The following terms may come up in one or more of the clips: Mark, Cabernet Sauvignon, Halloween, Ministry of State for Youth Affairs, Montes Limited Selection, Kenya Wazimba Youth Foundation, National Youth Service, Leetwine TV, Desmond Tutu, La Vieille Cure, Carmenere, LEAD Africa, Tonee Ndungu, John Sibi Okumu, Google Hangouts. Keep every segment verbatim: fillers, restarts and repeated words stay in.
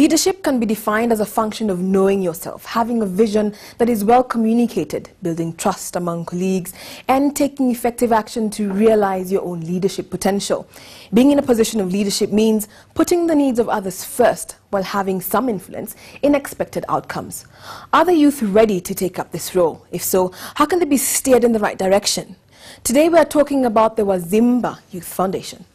Leadership can be defined as a function of knowing yourself, having a vision that is well communicated, building trust among colleagues, and taking effective action to realize your own leadership potential. Being in a position of leadership means putting the needs of others first while having some influence in expected outcomes. Are the youth ready to take up this role? If so, how can they be steered in the right direction? Today we are talking about the Wazimba Youth Foundation.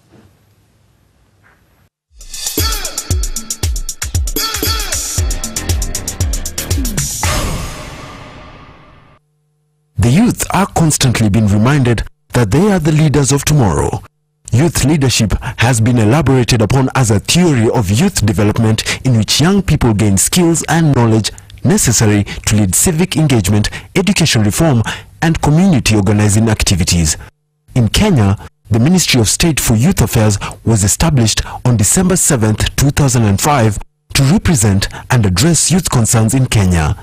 The youth are constantly being reminded that they are the leaders of tomorrow. Youth leadership has been elaborated upon as a theory of youth development in which young people gain skills and knowledge necessary to lead civic engagement, education reform, and community organizing activities. In Kenya, the Ministry of State for Youth Affairs was established on December seventh, two thousand five to represent and address youth concerns in Kenya.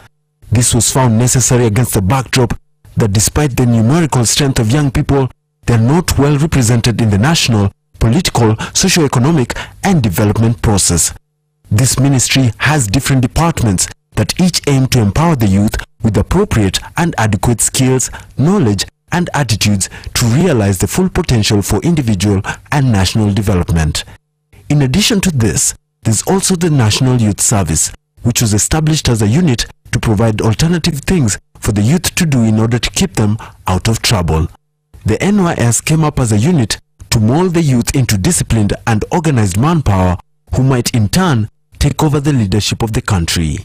This was found necessary against the backdrop that despite the numerical strength of young people, they are not well represented in the national, political, socio-economic and development process. This ministry has different departments that each aim to empower the youth with appropriate and adequate skills, knowledge and attitudes to realize the full potential for individual and national development. In addition to this, there's also the National Youth Service, which was established as a unit to provide alternative things for the youth to do in order to keep them out of trouble. The N Y S came up as a unit to mold the youth into disciplined and organized manpower who might in turn take over the leadership of the country.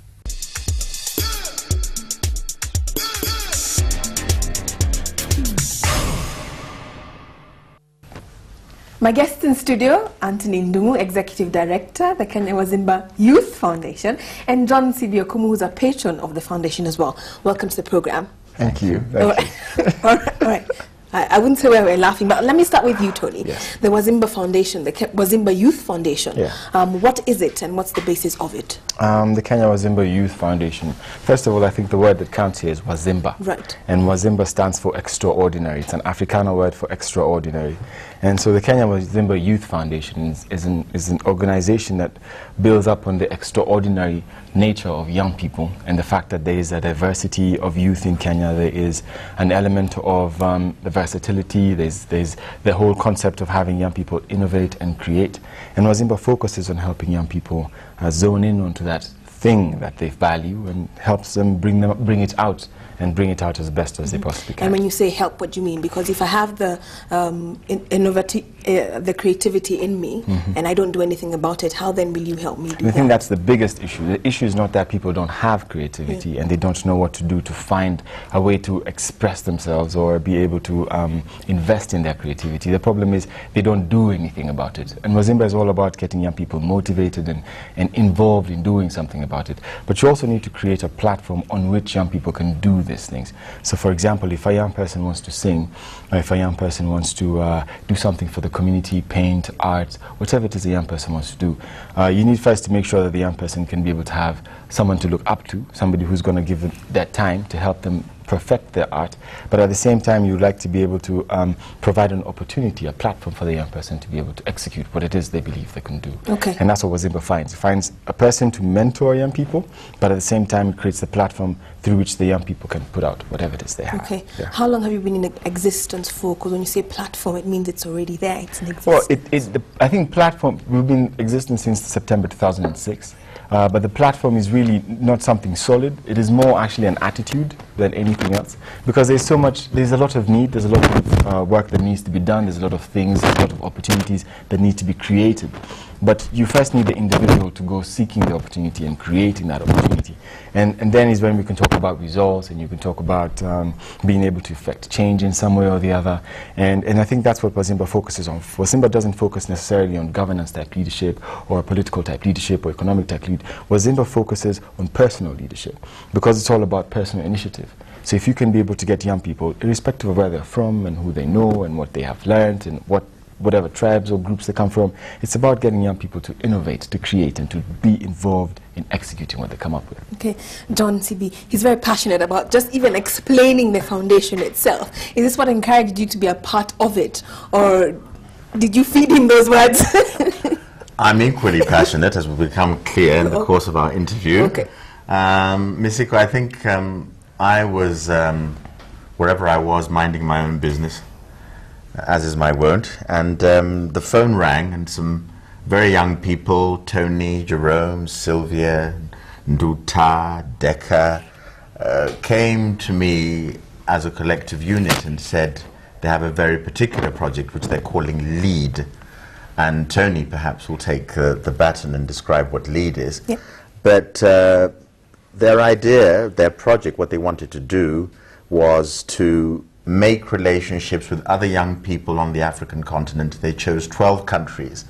My guests in studio, Tonee Ndungu, Executive Director, the Kenya Wazimba Youth Foundation, and John Sibi Okumu, who's a patron of the foundation as well. Welcome to the program. Thank you. Thank all, you. Right. all right. All right. I, I wouldn't say where we're laughing, but let me start with you, Tonee. Yes. The Wazimba Foundation, the Ke Wazimba Youth Foundation. Yeah. Um, what is it and what's the basis of it? Um, the Kenya Wazimba Youth Foundation. First of all, I think the word that counts here is Wazimba. Right. And Wazimba stands for extraordinary. It's an Afrikaner word for extraordinary. And so the Kenya Wazimba Youth Foundation is, is, an, is an organization that builds up on the extraordinary nature of young people and the fact that there is a diversity of youth in Kenya. There is an element of um, the versatility, there's, there's the whole concept of having young people innovate and create. And Wazimba focuses on helping young people uh, zone in onto that thing that they value and helps them bring, them, bring it out. and bring it out as best as mm-hmm. they possibly can. And when you say help, what do you mean? Because if I have the um, in innovative, uh, the creativity in me, mm-hmm. and I don't do anything about it, how then will you help me do that? I think that's the biggest issue. The issue is not that people don't have creativity yeah. and they don't know what to do to find a way to express themselves or be able to um, invest in their creativity. The problem is they don't do anything about it. And Wazimba is all about getting young people motivated and, and involved in doing something about it. But you also need to create a platform on which young people can do these things. So for example, if a young person wants to sing, or if a young person wants to uh, do something for the community, paint, art, whatever it is a young person wants to do, uh, you need first to make sure that the young person can be able to have someone to look up to, somebody who's going to give them that time to help them perfect their art, but at the same time you'd like to be able to um, provide an opportunity, a platform for the young person to be able to execute what it is they believe they can do. Okay. And that's what Wazimba finds. It finds a person to mentor young people, but at the same time it creates the platform through which the young people can put out whatever it is they have. Okay. Yeah. How long have you been in existence for? Because when you say platform, it means it's already there, it's in existence. Well, it, it's the, I think platform, we've been in existence since September two thousand six. Uh, but the platform is really not something solid. It is more actually an attitude than anything else, because there's so much, there's a lot of need, there's a lot of uh, work that needs to be done, there's a lot of things, a lot of opportunities that need to be created. But you first need the individual to go seeking the opportunity and creating that opportunity. And, and then is when we can talk about results and you can talk about um, being able to effect change in some way or the other. And, and I think that's what Wazimba focuses on. Wazimba doesn't focus necessarily on governance type leadership or political type leadership or economic type lead. Wazimba focuses on personal leadership because it's all about personal initiative. So if you can be able to get young people, irrespective of where they're from and who they know and what they have learned and what whatever tribes or groups they come from, it's about getting young people to innovate, to create, and to be involved in executing what they come up with. Okay, John Sibi, he's very passionate about just even explaining the foundation itself. Is this what encouraged you to be a part of it, or did you feed him those words? I'm equally passionate, as will become clear in the course of our interview. Okay. Um, Miz Siko, I think um, I was, um, wherever I was, minding my own business, as is my wont, and um, the phone rang, and some very young people, Tonee, Jerome, Sylvia, Nduta, Decker, uh, came to me as a collective unit and said they have a very particular project which they're calling LEAD. And Tonee perhaps will take uh, the baton and describe what LEAD is. Yeah. But uh, their idea, their project, what they wanted to do was to make relationships with other young people on the African continent. They chose twelve countries,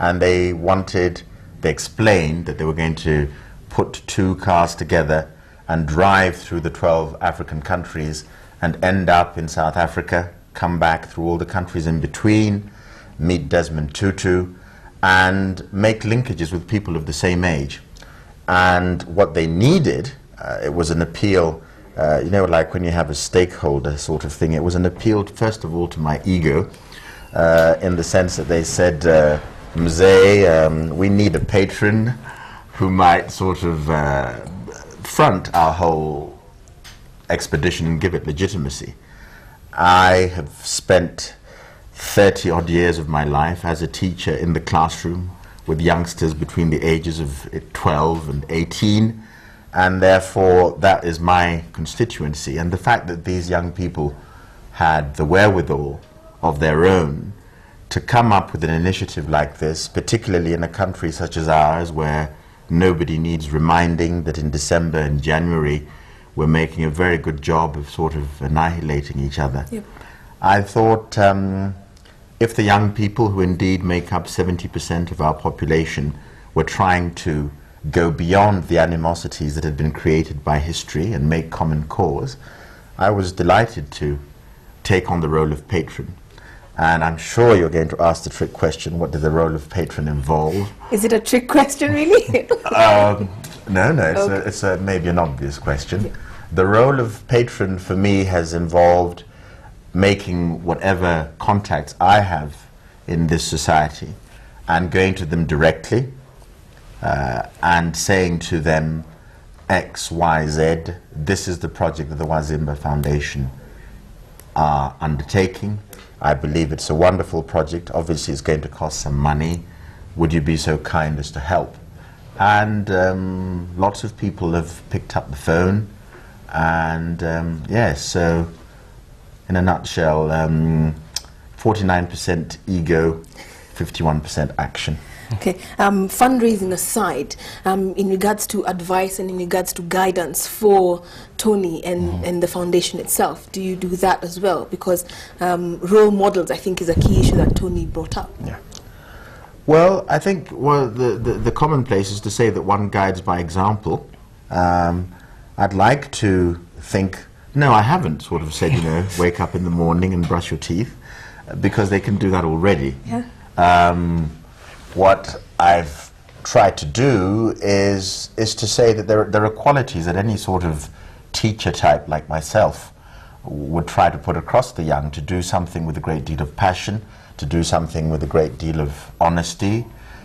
and they wanted, they explained that they were going to put two cars together and drive through the twelve African countries and end up in South Africa, come back through all the countries in between, meet Desmond Tutu, and make linkages with people of the same age. And what they needed, uh, it was an appeal, uh, you know, like when you have a stakeholder sort of thing, it was an appeal, first of all, to my ego, uh, in the sense that they said, uh, Mzee, um, we need a patron who might sort of uh, front our whole expedition and give it legitimacy. I have spent thirty odd years of my life as a teacher in the classroom with youngsters between the ages of twelve and eighteen, and therefore that is my constituency. And the fact that these young people had the wherewithal of their own to come up with an initiative like this, particularly in a country such as ours where nobody needs reminding that in December and January we're making a very good job of sort of annihilating each other. Yep. I thought um, if the young people, who indeed make up seventy percent of our population, were trying to go beyond the animosities that had been created by history and make common cause, I was delighted to take on the role of patron. And I'm sure you're going to ask the trick question, what did the role of patron involve? Is it a trick question, really? um, no, no, it's, okay. a, it's a, maybe an obvious question. Yeah. The role of patron for me has involved making whatever contacts I have in this society and going to them directly uh, and saying to them, X, Y, Z, this is the project that the Wazimba Foundation are undertaking. I believe it's a wonderful project. Obviously, it's going to cost some money. Would you be so kind as to help? And um, lots of people have picked up the phone. And um, yes, yeah, so in a nutshell, um, forty-nine percent ego, fifty-one percent action. Okay. Um, fundraising aside, um, in regards to advice and in regards to guidance for Tonee and, mm. and the foundation itself, do you do that as well? Because um, role models, I think, is a key issue that Tonee brought up. Yeah. Well, I think well, the, the, the commonplace is to say that one guides by example. Um, I'd like to think, no, I haven't sort of said, you know, wake up in the morning and brush your teeth, uh, because they can do that already. Yeah. Um, what I've tried to do is, is to say that there, there are qualities that any sort of teacher type like myself would try to put across the young, to do something with a great deal of passion, to do something with a great deal of honesty,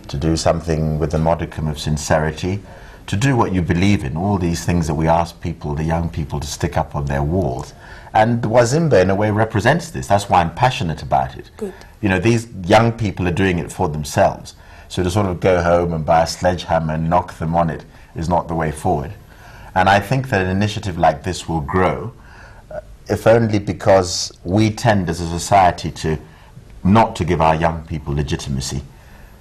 to do something with a modicum of sincerity, to do what you believe in, all these things that we ask people, the young people, to stick up on their walls. And Wazimba, in a way, represents this. That's why I'm passionate about it. Good. You know, these young people are doing it for themselves. So to sort of go home and buy a sledgehammer and knock them on it is not the way forward. And I think that an initiative like this will grow, uh, if only because we tend as a society to not to give our young people legitimacy.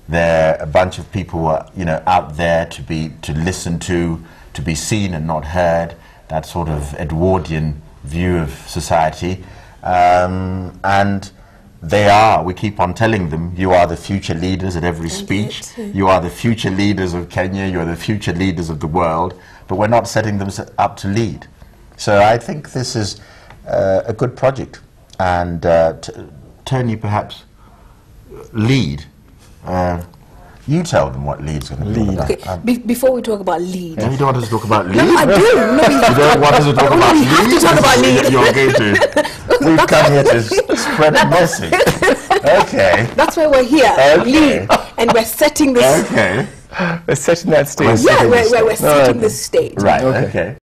They're a bunch of people who are, you know, out there to be, to listen to, to be seen and not heard, that sort of Edwardian view of society. Um, and they are, we keep on telling them, you are the future leaders at every speech, you are the future leaders of Kenya, you are the future leaders of the world, but we're not setting them up to lead. So I think this is uh, a good project. And uh, Tonee, perhaps, LEAD. Uh, you tell them what LEAD's going to be. Okay. Um, be before we talk about LEAD, yeah, you don't want us to talk about LEAD. No, I do. No, you, you don't want us to talk about LEAD. To talk about LEAD. You're going to. We've come here to spread a message. Okay. That's why we're here. Okay. And we're setting this. Okay. We're setting that stage. Yeah, we're setting, we're, we're setting no, okay. the stage. Right. Okay. okay.